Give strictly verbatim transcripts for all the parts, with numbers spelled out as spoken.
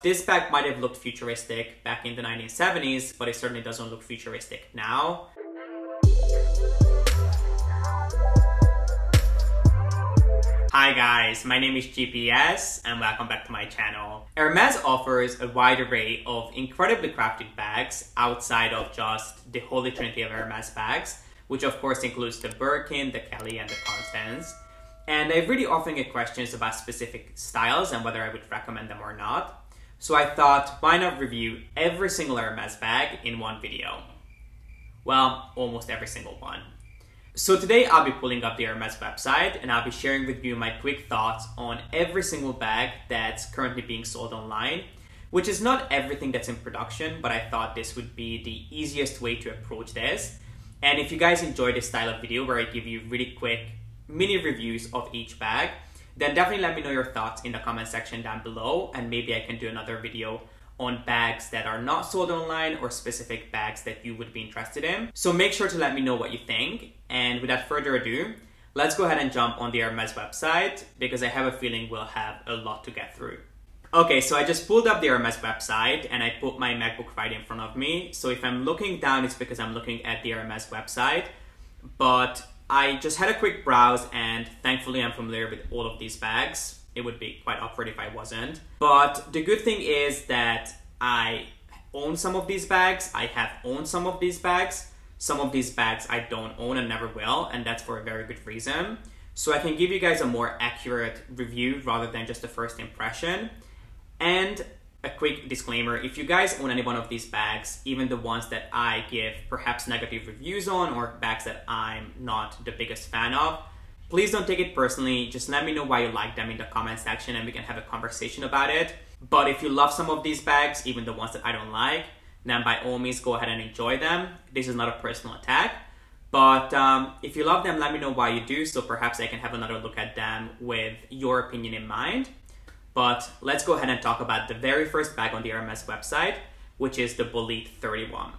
This bag might have looked futuristic back in the nineteen seventies, but it certainly doesn't look futuristic now. Hi guys, my name is G P S and welcome back to my channel. Hermes offers a wide array of incredibly crafted bags outside of just the holy trinity of Hermes bags, which of course includes the Birkin, the Kelly and the Constance. And I really often get questions about specific styles and whether I would recommend them or not. So I thought, why not review every single Hermes bag in one video? Well, almost every single one. So today I'll be pulling up the Hermes website and I'll be sharing with you my quick thoughts on every single bag that's currently being sold online, which is not everything that's in production, but I thought this would be the easiest way to approach this. And if you guys enjoy this style of video where I give you really quick mini reviews of each bag, then definitely let me know your thoughts in the comment section down below, and maybe I can do another video on bags that are not sold online or specific bags that you would be interested in. So make sure to let me know what you think. And without further ado, let's go ahead and jump on the Hermes website because I have a feeling we'll have a lot to get through. Okay, so I just pulled up the Hermes website and I put my MacBook right in front of me. So if I'm looking down, it's because I'm looking at the Hermes website, but I just had a quick browse and thankfully I'm familiar with all of these bags. It would be quite awkward if I wasn't. But the good thing is that I own some of these bags. I have owned some of these bags. Some of these bags I don't own and never will, and that's for a very good reason. So I can give you guys a more accurate review rather than just a first impression. And a quick disclaimer, if you guys own any one of these bags, even the ones that I give perhaps negative reviews on or bags that I'm not the biggest fan of, please don't take it personally. Just let me know why you like them in the comment section and we can have a conversation about it. But if you love some of these bags, even the ones that I don't like, then by all means go ahead and enjoy them. This is not a personal attack, but um, if you love them, let me know why you do, so perhaps I can have another look at them with your opinion in mind. But let's go ahead and talk about the very first bag on the Hermes website, which is the Bolide thirty-one.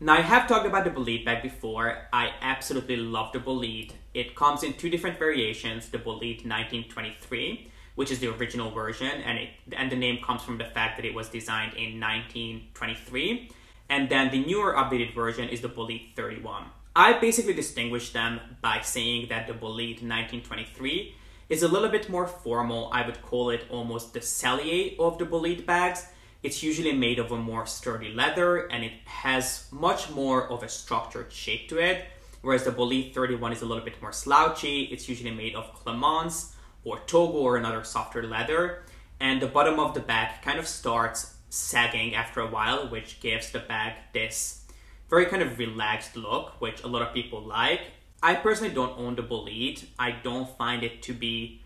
Now, I have talked about the Bolide bag before. I absolutely love the Bolide. It comes in two different variations, the Bolide nineteen twenty-three, which is the original version, and it, and the name comes from the fact that it was designed in nineteen twenty-three. And then the newer updated version is the Bolide thirty-one. I basically distinguish them by saying that the Bolide nineteen twenty-three is a little bit more formal. I would call it almost the cellier of the Bolide bags. It's usually made of a more sturdy leather and it has much more of a structured shape to it, whereas the Bolide thirty-one is a little bit more slouchy. It's usually made of Clemence or Togo or another softer leather, and the bottom of the bag kind of starts sagging after a while, which gives the bag this very kind of relaxed look, which a lot of people like. I personally don't own the Bolide. I don't find it to be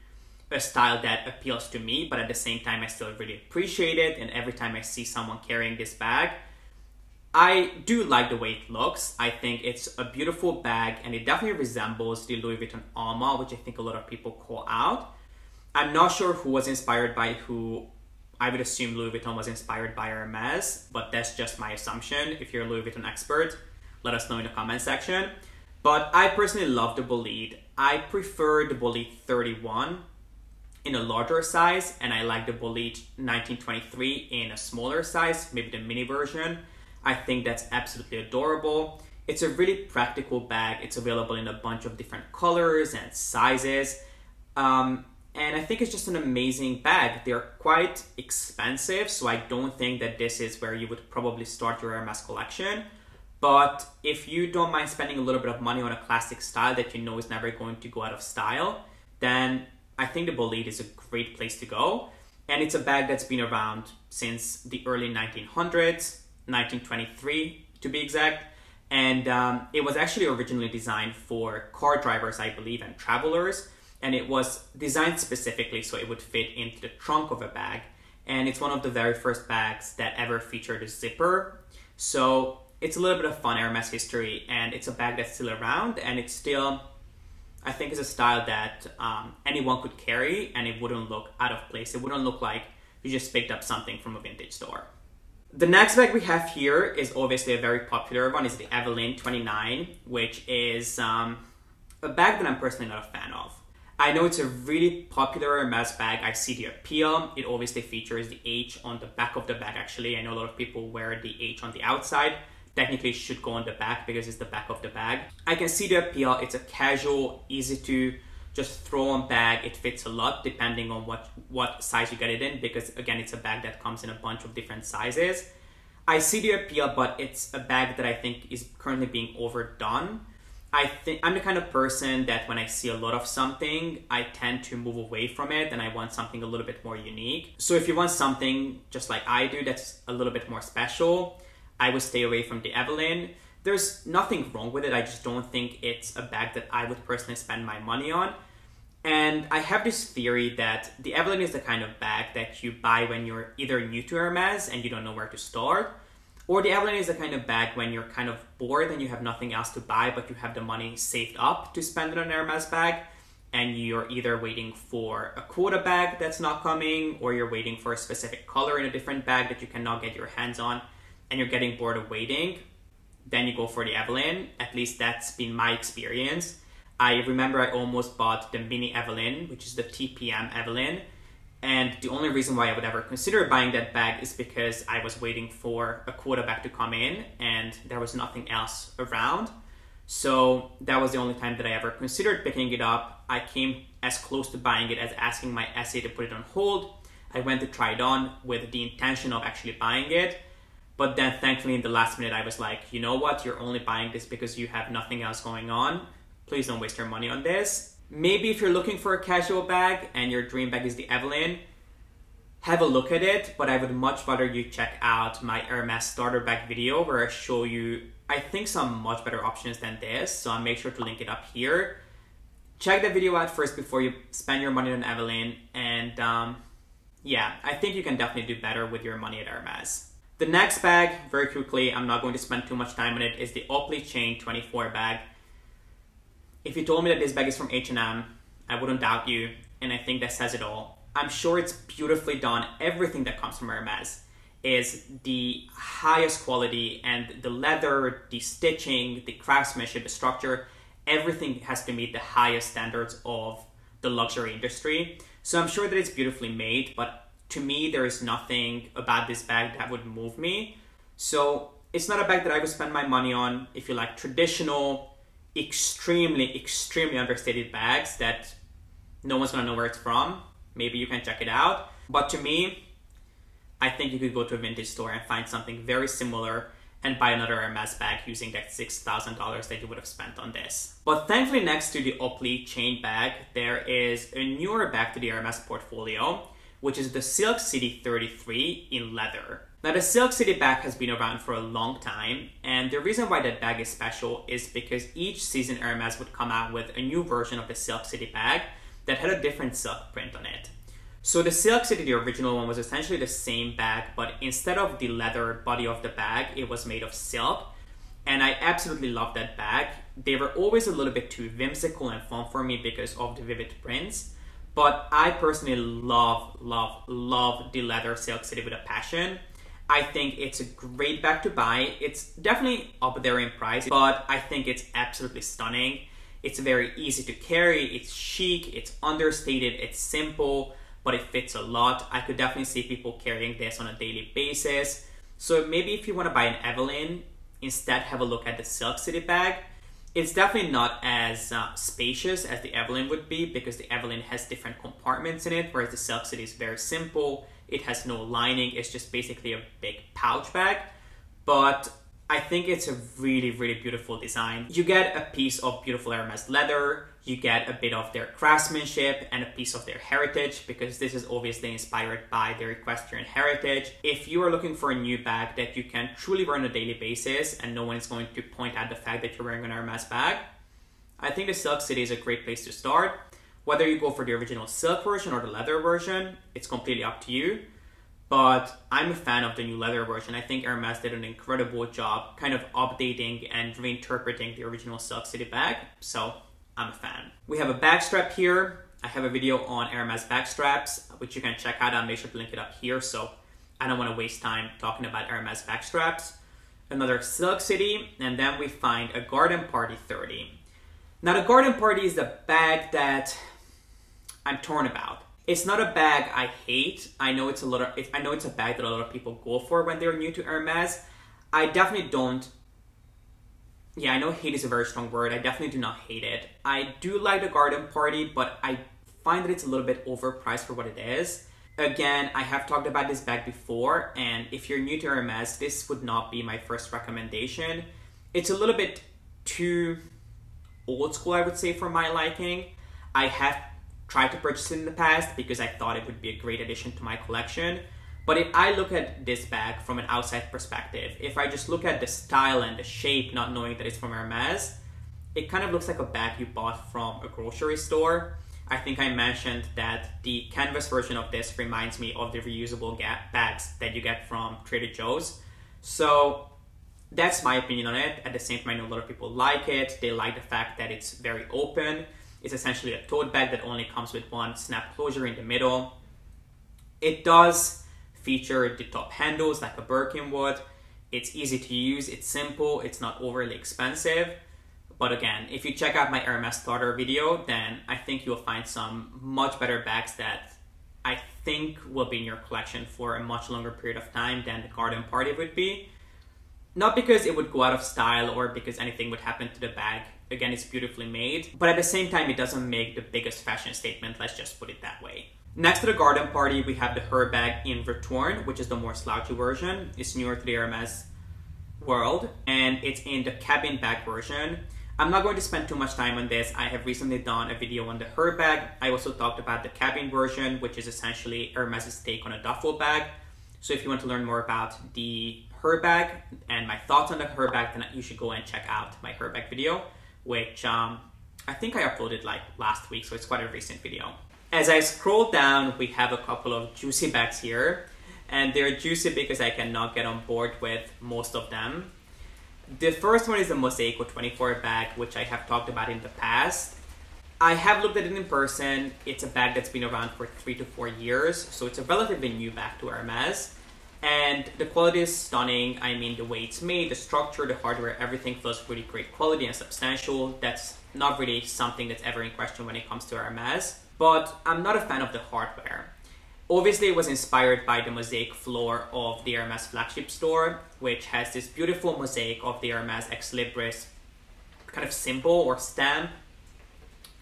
a style that appeals to me, but at the same time I still really appreciate it, and every time I see someone carrying this bag, I do like the way it looks. I think it's a beautiful bag and it definitely resembles the Louis Vuitton Alma, which I think a lot of people call out. I'm not sure who was inspired by who. I would assume Louis Vuitton was inspired by Hermes, but that's just my assumption. If you're a Louis Vuitton expert, let us know in the comment section. But I personally love the Bolide. I prefer the Bolide thirty-one in a larger size, and I like the Bolide nineteen twenty-three in a smaller size, maybe the mini version. I think that's absolutely adorable. It's a really practical bag. It's available in a bunch of different colors and sizes. Um, and I think it's just an amazing bag. They're quite expensive, so I don't think that this is where you would probably start your Hermes collection. But if you don't mind spending a little bit of money on a classic style that you know is never going to go out of style, then I think the Bolide is a great place to go, and it's a bag that's been around since the early nineteen hundreds, nineteen twenty-three to be exact, and um, it was actually originally designed for car drivers, I believe, and travelers, and it was designed specifically so it would fit into the trunk of a bag, and it's one of the very first bags that ever featured a zipper, so it's a little bit of fun Hermes history, and it's a bag that's still around, and it's still, I think, it's a style that um, anyone could carry and it wouldn't look out of place. It wouldn't look like you just picked up something from a vintage store. The next bag we have here is obviously a very popular one. It's the Evelyne twenty-nine, which is um, a bag that I'm personally not a fan of. I know it's a really popular mass bag. I see the appeal. It obviously features the H on the back of the bag, actually. I know a lot of people wear the H on the outside. Technically, it should go on the back because it's the back of the bag. I can see the appeal. It's a casual, easy to just throw on bag. It fits a lot depending on what, what size you get it in, because again, it's a bag that comes in a bunch of different sizes. I see the appeal, but it's a bag that I think is currently being overdone. I think I'm the kind of person that when I see a lot of something, I tend to move away from it and I want something a little bit more unique. So if you want something just like I do, that's a little bit more special, I would stay away from the Evelyne. There's nothing wrong with it. I just don't think it's a bag that I would personally spend my money on. And I have this theory that the Evelyne is the kind of bag that you buy when you're either new to Hermes and you don't know where to start, or the Evelyne is the kind of bag when you're kind of bored and you have nothing else to buy, but you have the money saved up to spend it on an Hermes bag, and you're either waiting for a quota bag that's not coming, or you're waiting for a specific color in a different bag that you cannot get your hands on, and you're getting bored of waiting. Then you go for the Evelyne. At least that's been my experience. I remember I almost bought the mini Evelyne, which is the T P M Evelyne. And the only reason why I would ever consider buying that bag is because I was waiting for a quota bag to come in and there was nothing else around. So that was the only time that I ever considered picking it up. I came as close to buying it as asking my S A to put it on hold. I went to try it on with the intention of actually buying it. But then thankfully in the last minute, I was like, you know what? You're only buying this because you have nothing else going on. Please don't waste your money on this. Maybe if you're looking for a casual bag and your dream bag is the Evelyne, have a look at it, but I would much rather you check out my Hermes starter bag video where I show you, I think, some much better options than this, so I'll make sure to link it up here. Check that video out first before you spend your money on Evelyne, and um, yeah, I think you can definitely do better with your money at Hermes. The next bag, very quickly, I'm not going to spend too much time on it, is the Opli Chain twenty-four bag. If you told me that this bag is from H and M, I wouldn't doubt you, and I think that says it all. I'm sure it's beautifully done. Everything that comes from Hermes is the highest quality, and the leather, the stitching, the craftsmanship, the structure, everything has to meet the highest standards of the luxury industry. So I'm sure that it's beautifully made, but to me, there is nothing about this bag that would move me. So it's not a bag that I would spend my money on. If you like traditional, extremely, extremely understated bags that no one's gonna know where it's from, maybe you can check it out. But to me, I think you could go to a vintage store and find something very similar and buy another Hermes bag using that six thousand dollars that you would have spent on this. But thankfully, next to the Opli Chain bag, there is a newer bag to the Hermes portfolio, which is the Silk City thirty-three in leather. Now, the Silk City bag has been around for a long time, and the reason why that bag is special is because each season Hermes would come out with a new version of the Silk City bag that had a different silk print on it. So the Silk City, the original one, was essentially the same bag, but instead of the leather body of the bag, it was made of silk, and I absolutely love that bag. They were always a little bit too whimsical and fun for me because of the vivid prints, but I personally love, love, love the leather Silk City with a passion. I think it's a great bag to buy. It's definitely up there in price, but I think it's absolutely stunning. It's very easy to carry, it's chic, it's understated, it's simple, but it fits a lot. I could definitely see people carrying this on a daily basis. So maybe if you want to buy an Evelyne, instead have a look at the Silk City bag. It's definitely not as uh, spacious as the Evelyne would be because the Evelyne has different compartments in it, whereas the Silk City is very simple. It has no lining, it's just basically a big pouch bag, but I think it's a really, really beautiful design. You get a piece of beautiful Hermes leather, you get a bit of their craftsmanship and a piece of their heritage, because this is obviously inspired by their equestrian heritage. If you are looking for a new bag that you can truly wear on a daily basis and no one is going to point out the fact that you're wearing an Hermes bag, I think the Silk City is a great place to start. Whether you go for the original silk version or the leather version, it's completely up to you. But I'm a fan of the new leather version. I think Hermes did an incredible job kind of updating and reinterpreting the original Silk City bag. So I'm a fan. We have a bag strap here. I have a video on Hermes bag straps, which you can check out. I'll make sure to link it up here. So I don't want to waste time talking about Hermes bag straps. Another Silk City, and then we find a Garden Party thirty. Now the Garden Party is the bag that I'm torn about. It's not a bag I hate. I know it's a lot of, it, I know it's a bag that a lot of people go for when they're new to Hermes. I definitely don't. Yeah, I know hate is a very strong word. I definitely do not hate it. I do like the Garden Party, but I find that it's a little bit overpriced for what it is. Again, I have talked about this bag before, and if you're new to Hermes, this would not be my first recommendation. It's a little bit too old school, I would say, for my liking. I have tried to purchase it in the past because I thought it would be a great addition to my collection. But if I look at this bag from an outside perspective, if I just look at the style and the shape, not knowing that it's from Hermes, it kind of looks like a bag you bought from a grocery store. I think I mentioned that the canvas version of this reminds me of the reusable bags that you get from Trader Joe's. So that's my opinion on it. At the same time, I know a lot of people like it. They like the fact that it's very open. It's essentially a tote bag that only comes with one snap closure in the middle. It does feature the top handles like a Birkin would. It's easy to use, it's simple, it's not overly expensive. But again, if you check out my Hermes starter video, then I think you'll find some much better bags that I think will be in your collection for a much longer period of time than the Garden Party would be. Not because it would go out of style or because anything would happen to the bag. Again, it's beautifully made, but at the same time, it doesn't make the biggest fashion statement, let's just put it that way. Next to the Garden Party, we have the Herbag in Return, which is the more slouchy version. It's newer to the Hermes world, and it's in the cabin bag version. I'm not going to spend too much time on this. I have recently done a video on the Herbag. I also talked about the cabin version, which is essentially Hermes' take on a duffel bag. So if you want to learn more about the Herbag and my thoughts on the Herbag, then you should go and check out my Herbag video, which um, I think I uploaded like last week, so it's quite a recent video. As I scroll down, we have a couple of juicy bags here, and they're juicy because I cannot get on board with most of them. The first one is the Mosaique twenty-four bag, which I have talked about in the past. I have looked at it in person. It's a bag that's been around for three to four years, so it's a relatively new bag to Hermes. And the quality is stunning. I mean, the way it's made, the structure, the hardware, everything feels really great quality and substantial. That's not really something that's ever in question when it comes to Hermes. But I'm not a fan of the hardware. Obviously, it was inspired by the mosaic floor of the Hermes flagship store, which has this beautiful mosaic of the Hermes ex libris kind of symbol or stamp.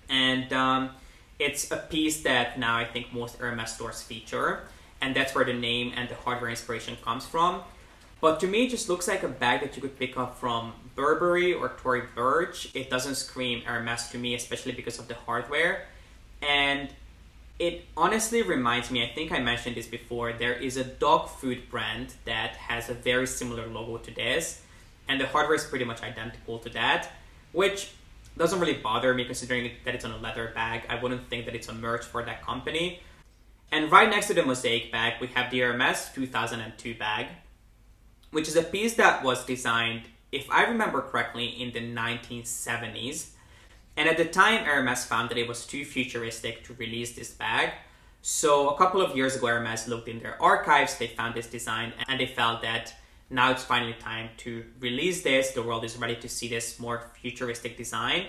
And um, it's a piece that now I think most Hermes stores feature. And that's where the name and the hardware inspiration comes from. But to me, it just looks like a bag that you could pick up from Burberry or Tory Burch. It doesn't scream Hermes to me, especially because of the hardware. And it honestly reminds me, I think I mentioned this before, there is a dog food brand that has a very similar logo to this, and the hardware is pretty much identical to that, which doesn't really bother me considering that it's on a leather bag. I wouldn't think that it's on merch for that company. And right next to the Mosaic bag, we have the Hermes two thousand two bag, which is a piece that was designed, if I remember correctly, in the nineteen seventies. And at the time, Hermes found that it was too futuristic to release this bag. So a couple of years ago, Hermes looked in their archives, they found this design, and they felt that now it's finally time to release this. The world is ready to see this more futuristic design.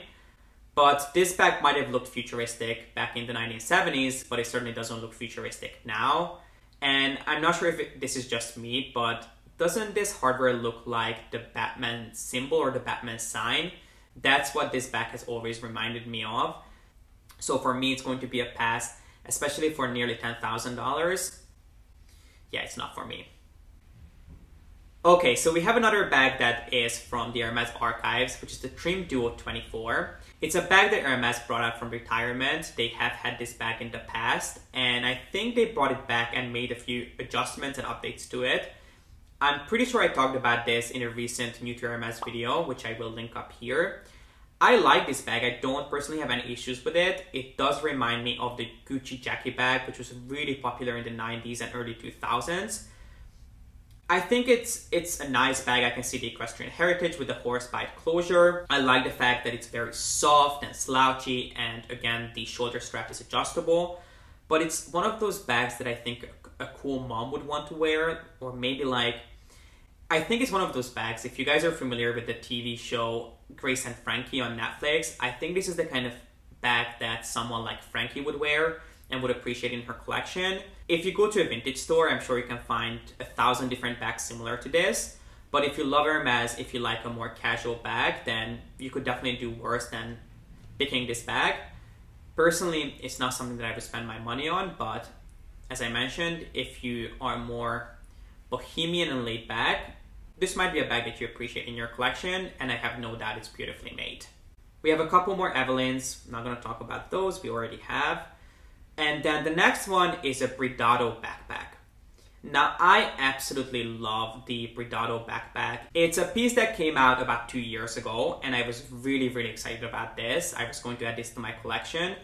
But this bag might have looked futuristic back in the nineteen seventies, but it certainly doesn't look futuristic now. And I'm not sure if it, this is just me, but doesn't this hardware look like the Batman symbol or the Batman sign? That's what this bag has always reminded me of. So for me, it's going to be a pass, especially for nearly ten thousand dollars. Yeah, it's not for me. Okay, so we have another bag that is from the Hermes archives, which is the Trim Duo twenty-four. It's a bag that Hermes brought out from retirement. They have had this bag in the past, and I think they brought it back and made a few adjustments and updates to it. I'm pretty sure I talked about this in a recent new to Hermes video, which I will link up here. I like this bag. I don't personally have any issues with it. It does remind me of the Gucci Jackie bag, which was really popular in the nineties and early two thousands. I think it's it's a nice bag. I can see the equestrian heritage with the horse bite closure. I like the fact that it's very soft and slouchy, and again, the shoulder strap is adjustable. But it's one of those bags that I think a cool mom would want to wear, or maybe like, I think it's one of those bags, if you guys are familiar with the T V show Grace and Frankie on Netflix, I think this is the kind of bag that someone like Frankie would wear and would appreciate in her collection. If you go to a vintage store, I'm sure you can find a thousand different bags similar to this. But if you love Hermes, if you like a more casual bag, then you could definitely do worse than picking this bag. Personally, it's not something that I would spend my money on, but as I mentioned, if you are more bohemian and laid back, this might be a bag that you appreciate in your collection, and I have no doubt it's beautifully made. We have a couple more Evelynes, I'm not going to talk about those, we already have. And then the next one is a Bridado backpack. Now, I absolutely love the Bridado backpack. It's a piece that came out about two years ago, and I was really, really excited about this. I was going to add this to my collection,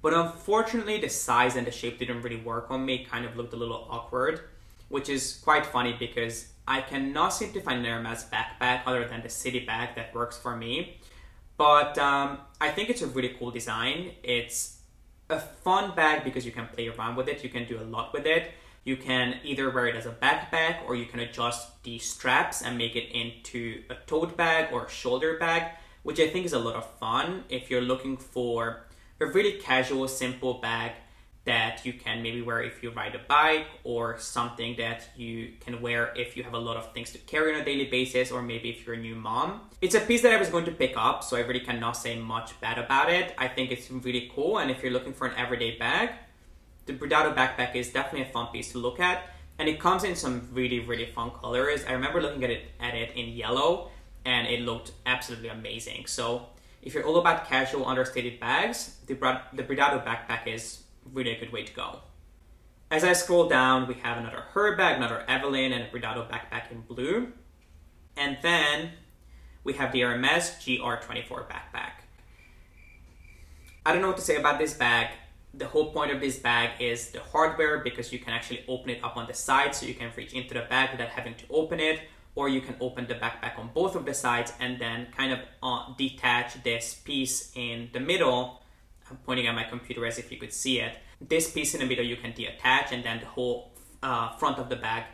but unfortunately, the size and the shape didn't really work on me. It kind of looked a little awkward, which is quite funny because I cannot seem to find an Hermes backpack other than the city bag that works for me. But um, I think it's a really cool design. It's a fun bag because you can play around with it. You can do a lot with it. You can either wear it as a backpack, or you can adjust the straps and make it into a tote bag or a shoulder bag, which I think is a lot of fun if you're looking for a really casual, simple bag that you can maybe wear if you ride a bike, or something that you can wear if you have a lot of things to carry on a daily basis, or maybe if you're a new mom. It's a piece that I was going to pick up, so I really cannot say much bad about it. I think it's really cool, and if you're looking for an everyday bag, the Bridado backpack is definitely a fun piece to look at, and it comes in some really, really fun colors. I remember looking at it at it in yellow, and it looked absolutely amazing. So if you're all about casual, understated bags, the, the Bridado backpack is really a good way to go. As I scroll down, we have another Herbag, another Evelyne, and a Bridado backpack in blue. And then we have the Hermes G R twenty-four backpack. I don't know what to say about this bag. The whole point of this bag is the hardware, because you can actually open it up on the side, so you can reach into the bag without having to open it, or you can open the backpack on both of the sides and then kind of uh, detach this piece in the middle. I'm pointing at my computer as if you could see it. This piece in the middle you can detach, and then the whole uh, front of the bag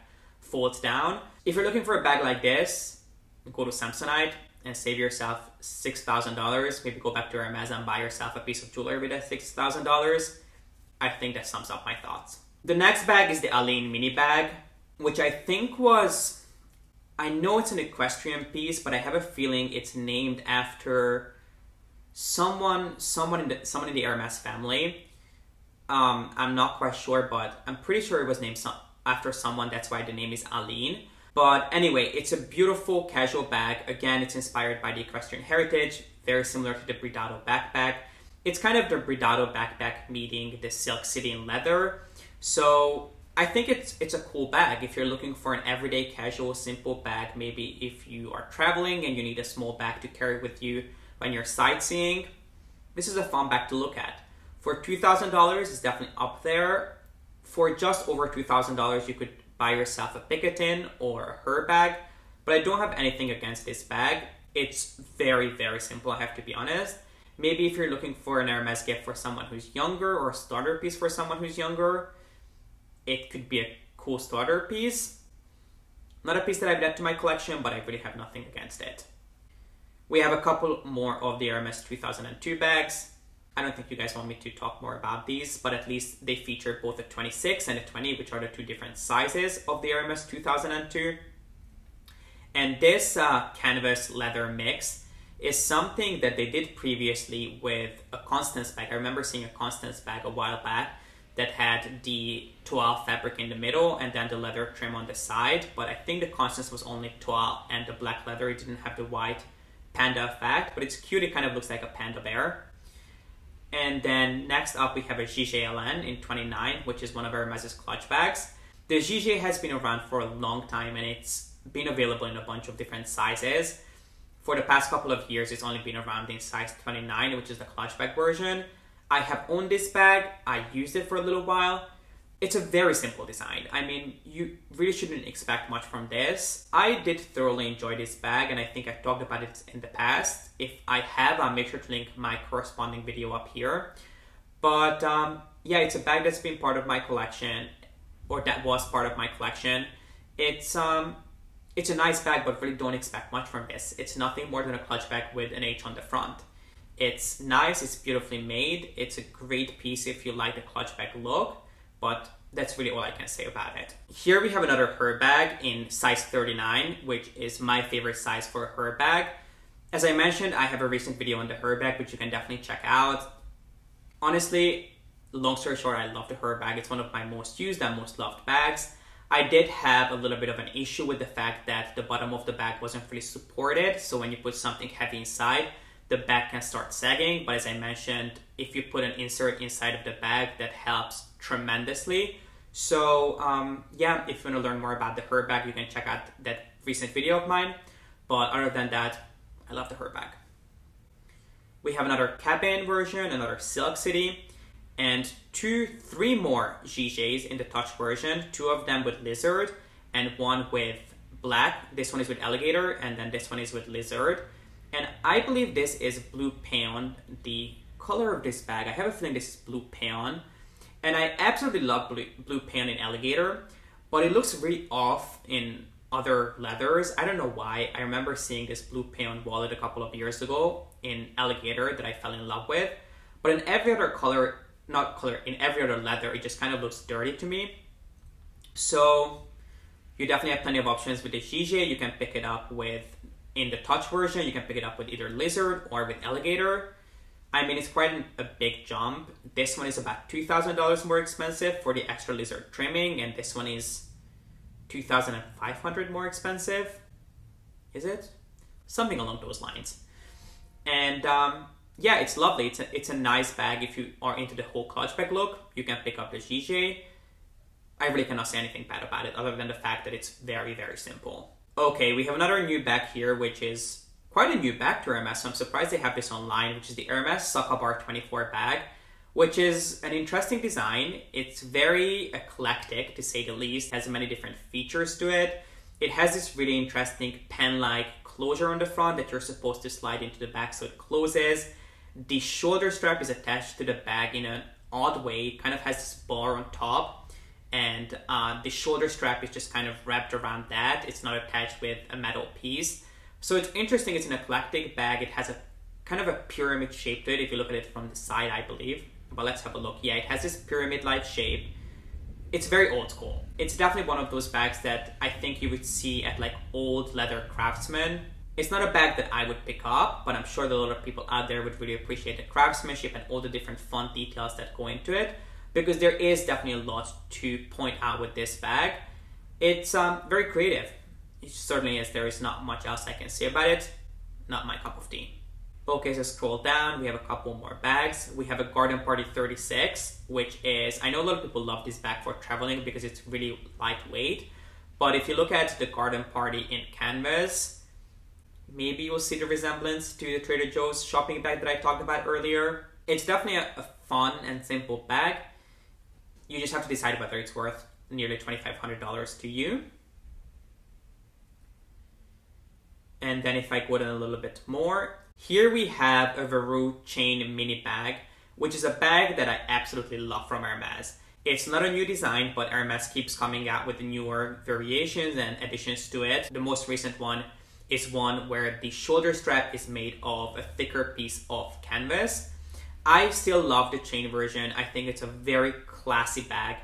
folds down. If you're looking for a bag like this, go to Samsonite and save yourself six thousand dollars. Maybe go back to Hermes and buy yourself a piece of jewelry with that six thousand dollars. I think that sums up my thoughts. The next bag is the Aline mini bag, which I think was, I know it's an equestrian piece, but I have a feeling it's named after someone, someone in the, someone in the Hermes family. Um, I'm not quite sure, but I'm pretty sure it was named some, after someone. That's why the name is Aline. But anyway, it's a beautiful casual bag. Again, it's inspired by the equestrian heritage, very similar to the Bridado backpack. It's kind of the Bridado backpack meeting the Silk City in leather. So I think it's it's a cool bag if you're looking for an everyday, casual, simple bag. Maybe if you are traveling and you need a small bag to carry with you when you're sightseeing, this is a fun bag to look at. For two thousand dollars, it's definitely up there. For just over two thousand dollars, you could buy yourself a Picatin or a Herbag, but I don't have anything against this bag. It's very, very simple, I have to be honest. Maybe if you're looking for an Hermes gift for someone who's younger, or a starter piece for someone who's younger, it could be a cool starter piece. Not a piece that I've added to my collection, but I really have nothing against it. We have a couple more of the Hermes two thousand two bags. I don't think you guys want me to talk more about these, but at least they feature both a twenty-six and a twenty, which are the two different sizes of the Hermes two thousand two. And this uh, canvas leather mix is something that they did previously with a Constance bag. I remember seeing a Constance bag a while back that had the toile fabric in the middle and then the leather trim on the side. But I think the Constance was only toile and the black leather. It didn't have the white panda effect, but it's cute. It kind of looks like a panda bear. And then next up, we have a Jige Elan in twenty-nine, which is one of Hermes' clutch bags. The Jige has been around for a long time, and it's been available in a bunch of different sizes. For the past couple of years, it's only been around in size twenty-nine, which is the clutch bag version. I have owned this bag. I used it for a little while. It's a very simple design. I mean, you really shouldn't expect much from this. I did thoroughly enjoy this bag, and I think I talked about it in the past. If I have, I'll make sure to link my corresponding video up here. But um, yeah, it's a bag that's been part of my collection, or that was part of my collection. It's um, it's a nice bag, but really don't expect much from this. It's nothing more than a clutch bag with an H on the front. It's nice, it's beautifully made, it's a great piece if you like the clutch bag look, but that's really all I can say about it. Here we have another Herbag in size thirty-nine, which is my favorite size for a Herbag. As I mentioned, I have a recent video on the Herbag, which you can definitely check out. Honestly, long story short, I love the Herbag. It's one of my most used and most loved bags. I did have a little bit of an issue with the fact that the bottom of the bag wasn't really supported, so when you put something heavy inside, the bag can start sagging, but as I mentioned, if you put an insert inside of the bag, that helps tremendously. So um, yeah, if you want to learn more about the Herbag, you can check out that recent video of mine. But other than that, I love the Herbag. We have another Cabin version, another Silk City, and two, three more Jiges in the Touch version, two of them with Lizard and one with Black. This one is with Alligator and then this one is with Lizard. And I believe this is Blue Paon, the color of this bag. I have a feeling this is Blue Paon. And I absolutely love Blue, Blue Paon in Alligator, but it looks really off in other leathers. I don't know why. I remember seeing this Blue Paon wallet a couple of years ago in Alligator that I fell in love with. But in every other color, not color, in every other leather, it just kind of looks dirty to me. So you definitely have plenty of options with the Jige. You can pick it up with in the Touch version, you can pick it up with either Lizard or with Alligator. I mean, it's quite an, a big jump. This one is about two thousand dollars more expensive for the extra Lizard trimming, and this one is two thousand five hundred dollars more expensive. Is it? Something along those lines. And um, yeah, it's lovely. It's a, it's a nice bag. If you are into the whole clutch bag look, you can pick up the Jige. I really cannot say anything bad about it other than the fact that it's very, very simple. Okay, we have another new bag here, which is quite a new bag to Hermes, so I'm surprised they have this online, which is the Hermes Socabar twenty-four bag, which is an interesting design. It's very eclectic, to say the least. It has many different features to it. It has this really interesting pen-like closure on the front that you're supposed to slide into the back so it closes. The shoulder strap is attached to the bag in an odd way. It kind of has this bar on top. And uh, the shoulder strap is just kind of wrapped around that. It's not attached with a metal piece. So it's interesting, it's an eclectic bag. It has a kind of a pyramid shape to it if you look at it from the side, I believe. But let's have a look. Yeah, it has this pyramid-like shape. It's very old school. It's definitely one of those bags that I think you would see at like old leather craftsmen. It's not a bag that I would pick up, but I'm sure that a lot of people out there would really appreciate the craftsmanship and all the different fun details that go into it, because there is definitely a lot to point out with this bag. It's um, very creative. It certainly is. There is not much else I can say about it. Not my cup of tea. Okay, so scroll down. We have a couple more bags. We have a Garden Party thirty-six, which is, I know a lot of people love this bag for traveling because it's really lightweight. But if you look at the Garden Party in canvas, maybe you'll see the resemblance to the Trader Joe's shopping bag that I talked about earlier. It's definitely a, a fun and simple bag. You just have to decide whether it's worth nearly twenty-five hundred dollars to you. And then if I go down a little bit more, here we have a Verrou chain mini bag, which is a bag that I absolutely love from Hermes. It's not a new design, but Hermes keeps coming out with newer variations and additions to it. The most recent one is one where the shoulder strap is made of a thicker piece of canvas. I still love the chain version. I think it's a very classy bag.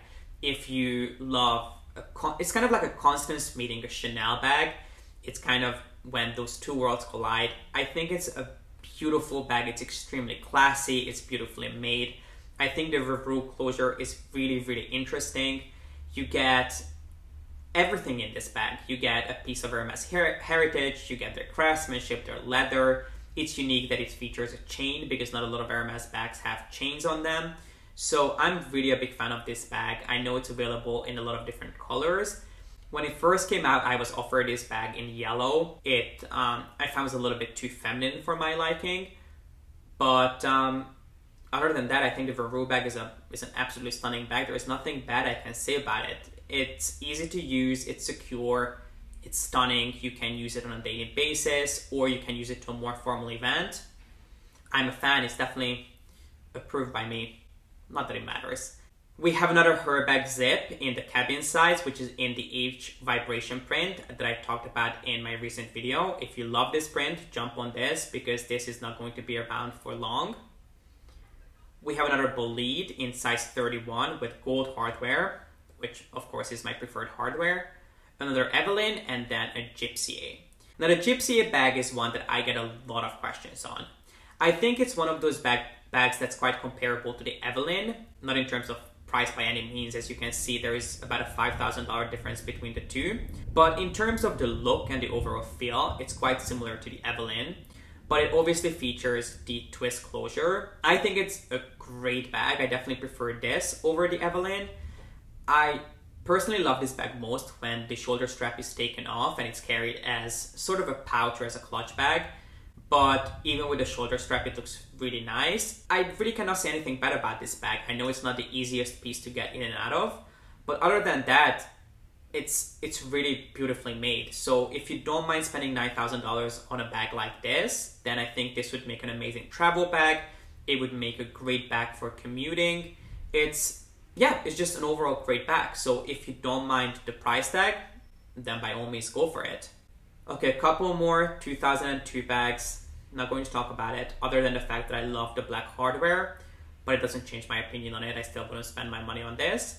If you love, a con it's kind of like a Constance meeting a Chanel bag. It's kind of when those two worlds collide. I think it's a beautiful bag. It's extremely classy. It's beautifully made. I think the Verrou closure is really, really interesting. You get everything in this bag. You get a piece of Hermes her heritage. You get their craftsmanship, their leather. It's unique that it features a chain because not a lot of Hermes bags have chains on them. So I'm really a big fan of this bag. I know it's available in a lot of different colors. When it first came out, I was offered this bag in yellow. It um, I found it was a little bit too feminine for my liking. But um, other than that, I think the Verrou bag is, a, is an absolutely stunning bag. There is nothing bad I can say about it. It's easy to use, it's secure. It's stunning. You can use it on a daily basis or you can use it to a more formal event. I'm a fan. It's definitely approved by me. Not that it matters. We have another Herbag zip in the cabin size, which is in the H vibration print that I talked about in my recent video. If you love this print, jump on this because this is not going to be around for long. We have another Bolide in size thirty-one with gold hardware, which of course is my preferred hardware. Another Evelyne, and then a Gypsy A. Now the Gypsy A bag is one that I get a lot of questions on. I think it's one of those bag bags that's quite comparable to the Evelyne, not in terms of price by any means. As you can see, there is about a five thousand dollar difference between the two. But in terms of the look and the overall feel, it's quite similar to the Evelyne, but it obviously features the twist closure. I think it's a great bag. I definitely prefer this over the Evelyne. I personally love this bag most when the shoulder strap is taken off and it's carried as sort of a pouch or as a clutch bag. But even with the shoulder strap, it looks really nice. I really cannot say anything bad about this bag. I know it's not the easiest piece to get in and out of, but other than that, it's it's really beautifully made. So if you don't mind spending nine thousand dollars on a bag like this, then I think this would make an amazing travel bag. It would make a great bag for commuting. It's, yeah, it's just an overall great bag. So if you don't mind the price tag, then by all means go for it. Okay, a couple more two thousand two bags. Not going to talk about it other than the fact that I love the black hardware, but it doesn't change my opinion on it. I still wouldn't spend my money on this.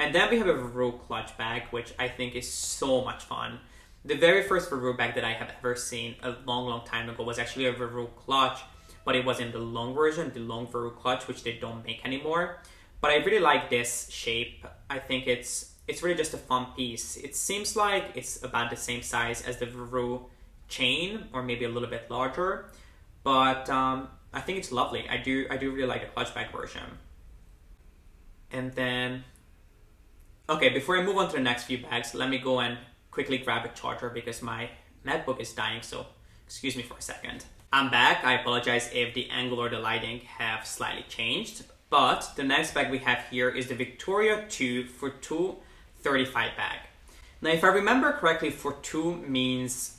And then we have a Verrou clutch bag, which I think is so much fun. The very first Verrou bag that I have ever seen a long, long time ago was actually a Verrou clutch, but it was in the long version, the long Verrou clutch, which they don't make anymore. But I really like this shape. I think it's It's really just a fun piece. It seems like it's about the same size as the Verrou chain, or maybe a little bit larger, but um, I think it's lovely. I do I do really like the clutch bag version. And then, okay, before I move on to the next few bags, let me go and quickly grab a charger because my MacBook is dying, so excuse me for a second. I'm back. I apologize if the angle or the lighting have slightly changed, but the next bag we have here is the Victoria two for two thirty-five bag. Now, if I remember correctly, for two means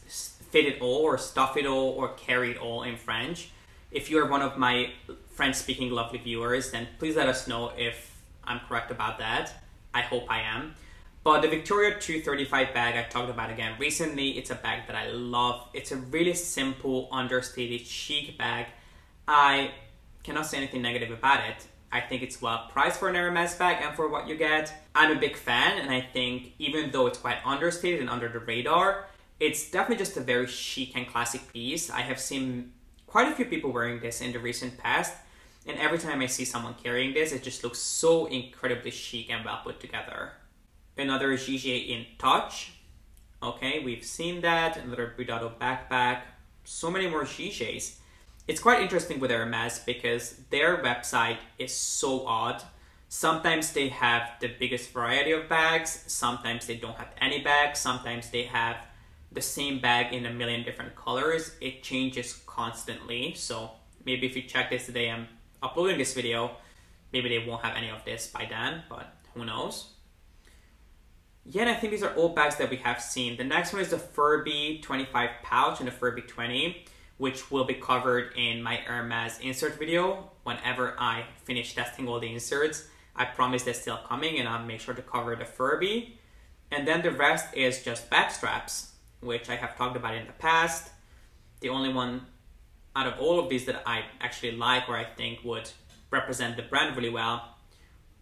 fit it all or stuff it all or carry it all in French. If you're one of my French speaking lovely viewers, then please let us know if I'm correct about that. I hope I am. But the Victoria two thirty-five bag I talked about again recently. It's a bag that I love. It's a really simple, understated, chic bag. I cannot say anything negative about it. I think it's well priced for an R M S bag and for what you get. I'm a big fan, and I think even though it's quite understated and under the radar, it's definitely just a very chic and classic piece. I have seen quite a few people wearing this in the recent past, and every time I see someone carrying this, it just looks so incredibly chic and well put together. Another Jige in Touch. Okay, we've seen that. Another Bridado backpack. So many more Jiges. It's quite interesting with Hermes because their website is so odd. Sometimes they have the biggest variety of bags, sometimes they don't have any bags, sometimes they have the same bag in a million different colors. It changes constantly, so maybe if you check this today, I'm uploading this video, maybe they won't have any of this by then, but who knows. Yeah, and I think these are all bags that we have seen. The next one is the Furby twenty-five pouch and the Furby twenty, which will be covered in my Hermes insert video. Whenever I finish testing all the inserts, I promise they're still coming, and I'll make sure to cover the Furby. And then the rest is just back straps, which I have talked about in the past. The only one out of all of these that I actually like or I think would represent the brand really well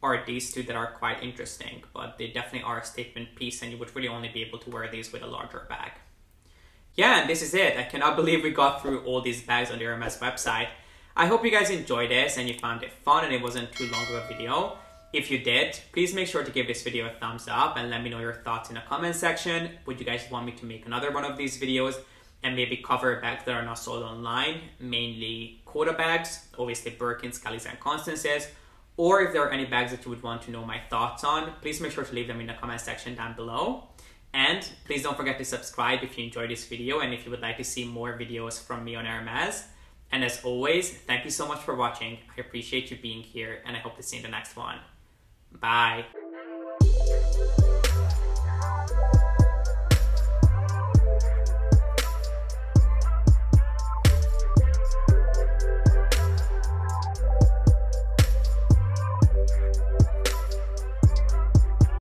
are these two that are quite interesting, but they definitely are a statement piece, and you would really only be able to wear these with a larger bag. Yeah, and this is it. I cannot believe we got through all these bags on the Hermes website. I hope you guys enjoyed this and you found it fun and it wasn't too long of a video. If you did, please make sure to give this video a thumbs up and let me know your thoughts in the comment section. Would you guys want me to make another one of these videos and maybe cover bags that are not sold online, mainly quota bags, obviously Birkin's, Kelly's and Constance's, or if there are any bags that you would want to know my thoughts on, please make sure to leave them in the comment section down below. And please don't forget to subscribe if you enjoyed this video and if you would like to see more videos from me on Hermes. And as always, thank you so much for watching. I appreciate you being here and I hope to see you in the next one. Bye.